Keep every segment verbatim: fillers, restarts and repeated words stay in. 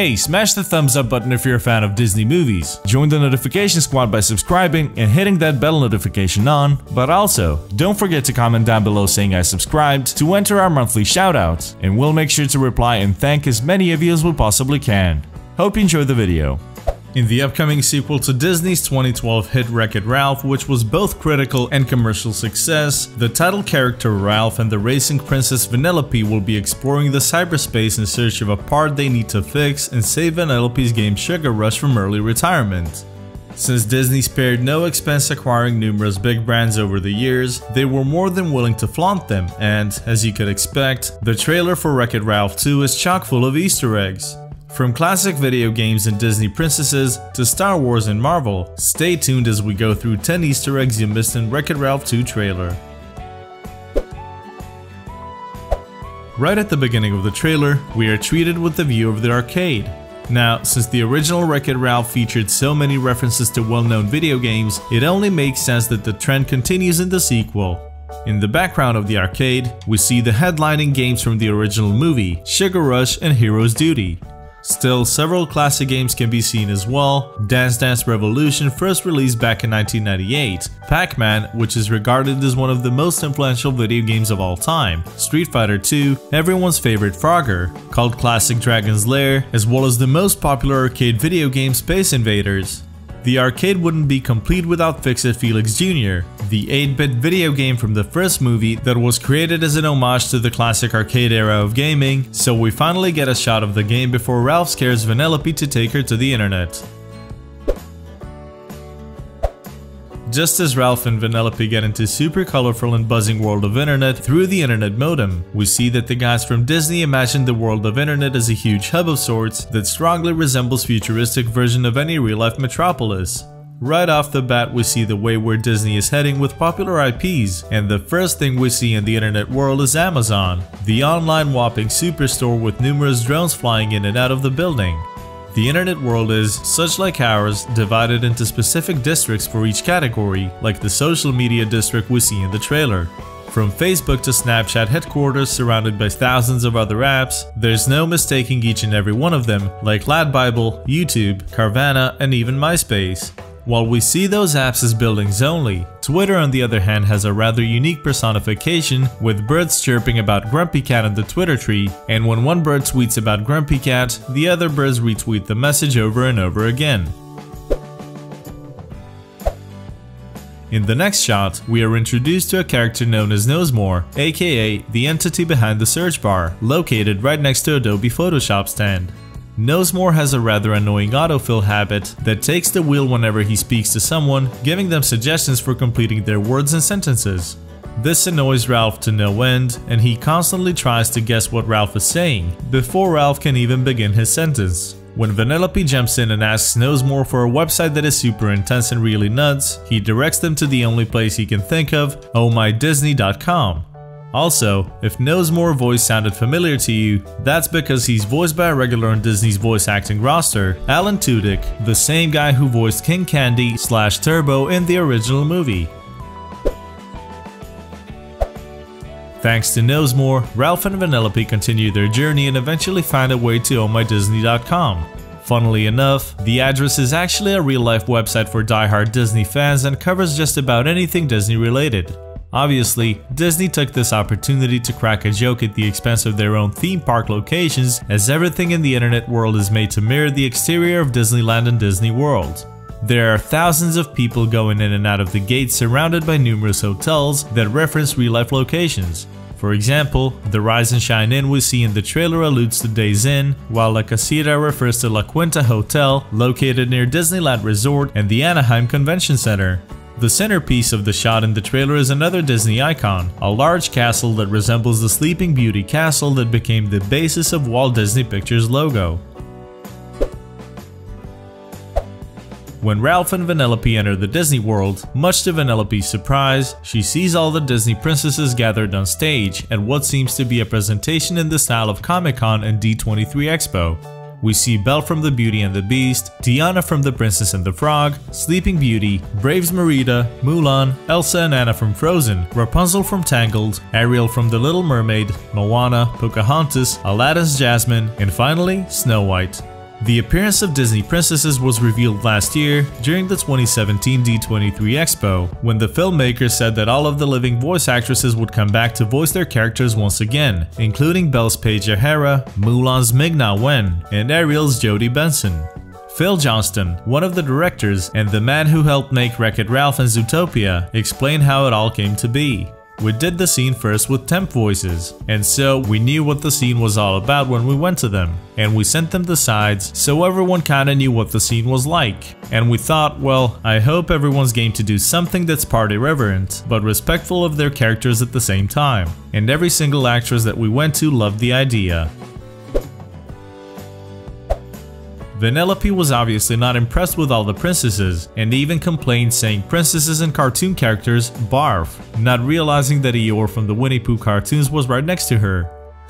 Hey, smash the thumbs up button if you're a fan of Disney movies. Join the notification squad by subscribing and hitting that bell notification on. But also, don't forget to comment down below saying I subscribed to enter our monthly shoutouts, and we'll make sure to reply and thank as many of you as we possibly can. Hope you enjoy the video. In the upcoming sequel to Disney's twenty twelve hit Wreck-It Ralph, which was both critical and commercial success, the title character Ralph and the racing princess Vanellope will be exploring the cyberspace in search of a part they need to fix and save Vanellope's game Sugar Rush from early retirement. Since Disney spared no expense acquiring numerous big brands over the years, they were more than willing to flaunt them, and, as you could expect, the trailer for Wreck-It Ralph two is chock full of Easter eggs. From classic video games and Disney princesses to Star Wars and Marvel, stay tuned as we go through ten Easter eggs you missed in Wreck-It Ralph two trailer. Right at the beginning of the trailer, we are treated with the view of the arcade. Now, since the original Wreck-It Ralph featured so many references to well-known video games, it only makes sense that the trend continues in the sequel. In the background of the arcade, we see the headlining games from the original movie, Sugar Rush and Hero's Duty. Still, several classic games can be seen as well. Dance Dance Revolution, first released back in nineteen ninety-eight, Pac-Man, which is regarded as one of the most influential video games of all time, Street Fighter two, everyone's favorite Frogger, cult classic Dragon's Lair, as well as the most popular arcade video game Space Invaders. The arcade wouldn't be complete without Fix-It Felix Junior, the eight bit video game from the first movie that was created as an homage to the classic arcade era of gaming, so we finally get a shot of the game before Ralph scares Vanellope to take her to the internet. Just as Ralph and Vanellope get into super colorful and buzzing world of internet through the internet modem, we see that the guys from Disney imagined the world of internet as a huge hub of sorts that strongly resembles futuristic version of any real-life metropolis. Right off the bat, we see the way where Disney is heading with popular I Ps, and the first thing we see in the internet world is Amazon, the online whopping superstore with numerous drones flying in and out of the building. The internet world is, such like ours, divided into specific districts for each category, like the social media district we see in the trailer. From Facebook to Snapchat headquarters surrounded by thousands of other apps, there's no mistaking each and every one of them, like Lad Bible, YouTube, Carvana, and even MySpace. While we see those apps as buildings only, Twitter on the other hand has a rather unique personification, with birds chirping about Grumpy Cat in the Twitter tree, and when one bird tweets about Grumpy Cat, the other birds retweet the message over and over again. In the next shot, we are introduced to a character known as Knowsmore, aka the entity behind the search bar, located right next to Adobe Photoshop stand. Knowsmore has a rather annoying autofill habit that takes the wheel whenever he speaks to someone, giving them suggestions for completing their words and sentences. This annoys Ralph to no end, and he constantly tries to guess what Ralph is saying before Ralph can even begin his sentence. When Vanellope jumps in and asks Knowsmore for a website that is super intense and really nuts, he directs them to the only place he can think of, Oh My Disney dot com. Also, if Knowsmore's voice sounded familiar to you, that's because he's voiced by a regular on Disney's voice acting roster, Alan Tudyk, the same guy who voiced King Candy slash Turbo in the original movie. Thanks to Knowsmore, Ralph and Vanellope continue their journey and eventually find a way to Oh My Disney dot com. Funnily enough, the address is actually a real-life website for die-hard Disney fans and covers just about anything Disney-related. Obviously, Disney took this opportunity to crack a joke at the expense of their own theme park locations, as everything in the internet world is made to mirror the exterior of Disneyland and Disney World. There are thousands of people going in and out of the gates surrounded by numerous hotels that reference real-life locations. For example, the Rise and Shine Inn we see in the trailer alludes to Days Inn, while La Casita refers to La Quinta Hotel, located near Disneyland Resort and the Anaheim Convention Center. The centerpiece of the shot in the trailer is another Disney icon, a large castle that resembles the Sleeping Beauty castle that became the basis of Walt Disney Pictures' logo. When Ralph and Vanellope enter the Disney World, much to Vanellope's surprise, she sees all the Disney princesses gathered on stage at what seems to be a presentation in the style of Comic-Con and D twenty-three Expo. We see Belle from the Beauty and the Beast, Tiana from the Princess and the Frog, Sleeping Beauty, Brave's Merida, Mulan, Elsa and Anna from Frozen, Rapunzel from Tangled, Ariel from The Little Mermaid, Moana, Pocahontas, Aladdin's Jasmine, and finally, Snow White. The appearance of Disney princesses was revealed last year during the twenty seventeen D twenty-three Expo, when the filmmakers said that all of the living voice actresses would come back to voice their characters once again, including Belle's Paige O'Hara, Mulan's Ming-Na Wen, and Ariel's Jodie Benson. Phil Johnston, one of the directors and the man who helped make Wreck-It Ralph and Zootopia, explained how it all came to be. We did the scene first with temp voices, and so we knew what the scene was all about when we went to them, and we sent them the sides so everyone kinda knew what the scene was like. And we thought, well, I hope everyone's game to do something that's part irreverent, but respectful of their characters at the same time. And every single actress that we went to loved the idea. Vanellope was obviously not impressed with all the princesses, and even complained, saying princesses and cartoon characters barf, not realizing that Eeyore from the Winnie Pooh cartoons was right next to her.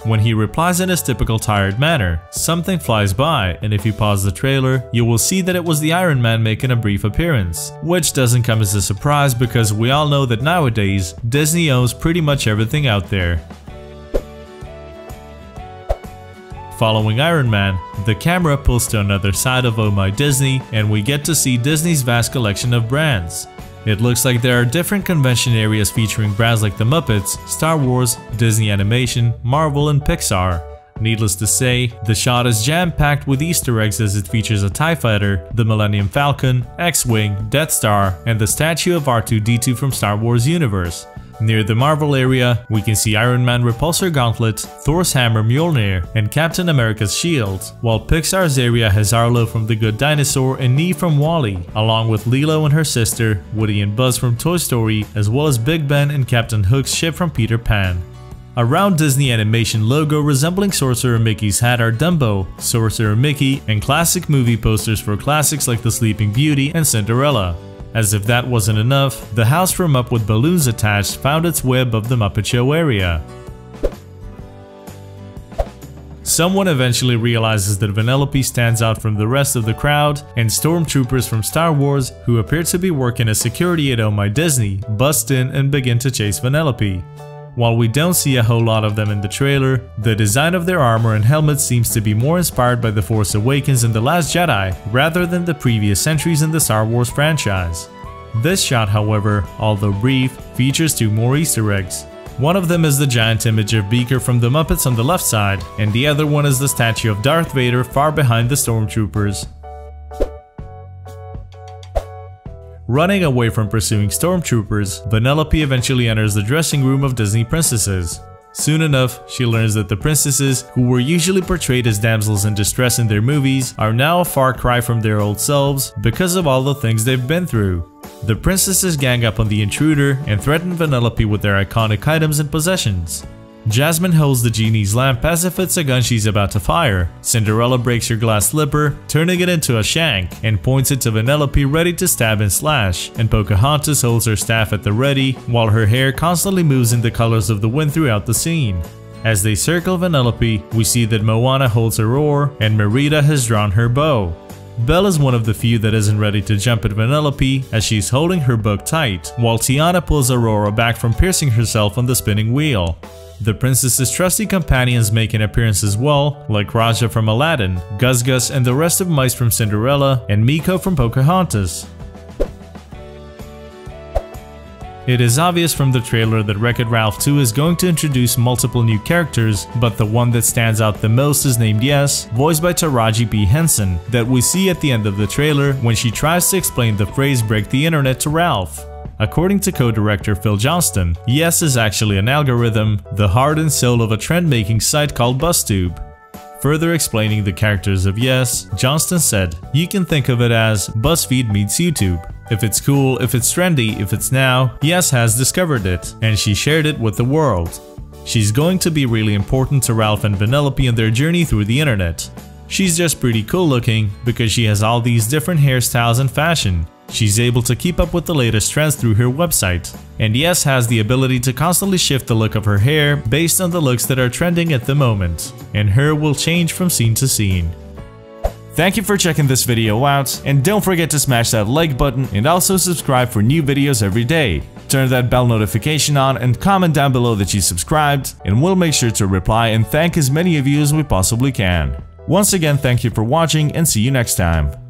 When he replies in his typical tired manner, something flies by, and if you pause the trailer, you will see that it was the Iron Man making a brief appearance, which doesn't come as a surprise because we all know that nowadays, Disney owns pretty much everything out there. Following Iron Man, the camera pulls to another side of Oh My Disney, and we get to see Disney's vast collection of brands. It looks like there are different convention areas featuring brands like the Muppets, Star Wars, Disney Animation, Marvel, and Pixar. Needless to say, the shot is jam-packed with Easter eggs as it features a TIE Fighter, the Millennium Falcon, X-Wing, Death Star, and the statue of R two D two from Star Wars Universe. Near the Marvel area, we can see Iron Man Repulsor Gauntlet, Thor's Hammer Mjolnir, and Captain America's shield, while Pixar's area has Arlo from The Good Dinosaur and Nee from WALL-E, along with Lilo and her sister, Woody and Buzz from Toy Story, as well as Big Ben and Captain Hook's ship from Peter Pan. A round Disney Animation logo resembling Sorcerer Mickey's hat are Dumbo, Sorcerer Mickey, and classic movie posters for classics like The Sleeping Beauty and Cinderella. As if that wasn't enough, the house from Up with balloons attached found its way above the Muppet Show area. Someone eventually realizes that Vanellope stands out from the rest of the crowd, and stormtroopers from Star Wars, who appear to be working as security at Oh My Disney, bust in and begin to chase Vanellope. While we don't see a whole lot of them in the trailer, the design of their armor and helmets seems to be more inspired by The Force Awakens and The Last Jedi rather than the previous entries in the Star Wars franchise. This shot, however, although brief, features two more Easter eggs. One of them is the giant image of Beaker from The Muppets on the left side, and the other one is the statue of Darth Vader far behind the stormtroopers. Running away from pursuing stormtroopers, Vanellope eventually enters the dressing room of Disney princesses. Soon enough, she learns that the princesses, who were usually portrayed as damsels in distress in their movies, are now a far cry from their old selves because of all the things they've been through. The princesses gang up on the intruder and threaten Vanellope with their iconic items and possessions. Jasmine holds the genie's lamp as if it's a gun she's about to fire, Cinderella breaks her glass slipper, turning it into a shank, and points it to Vanellope ready to stab and slash, and Pocahontas holds her staff at the ready, while her hair constantly moves in the colors of the wind throughout the scene. As they circle Vanellope, we see that Moana holds her oar, and Merida has drawn her bow. Belle is one of the few that isn't ready to jump at Vanellope as she's holding her book tight, while Tiana pulls Aurora back from piercing herself on the spinning wheel. The princess's trusty companions make an appearance as well, like Raja from Aladdin, Gus Gus and the rest of Mice from Cinderella, and Miko from Pocahontas. It is obvious from the trailer that Wreck-It Ralph two is going to introduce multiple new characters, but the one that stands out the most is named Yes, voiced by Taraji P. Henson, that we see at the end of the trailer when she tries to explain the phrase "break the internet" to Ralph. According to co-director Phil Johnston, Yes is actually an algorithm, the heart and soul of a trend-making site called BuzzTube. Further explaining the characters of Yes, Johnston said, "You can think of it as BuzzFeed meets YouTube. If it's cool, if it's trendy, if it's now, Yes has discovered it, and she shared it with the world. She's going to be really important to Ralph and Vanellope in their journey through the internet. She's just pretty cool looking because she has all these different hairstyles and fashion. She's able to keep up with the latest trends through her website, and Yes has the ability to constantly shift the look of her hair based on the looks that are trending at the moment, and her will change from scene to scene." Thank you for checking this video out, and don't forget to smash that like button and also subscribe for new videos every day. Turn that bell notification on and comment down below that you subscribed, and we'll make sure to reply and thank as many of you as we possibly can. Once again, thank you for watching and see you next time.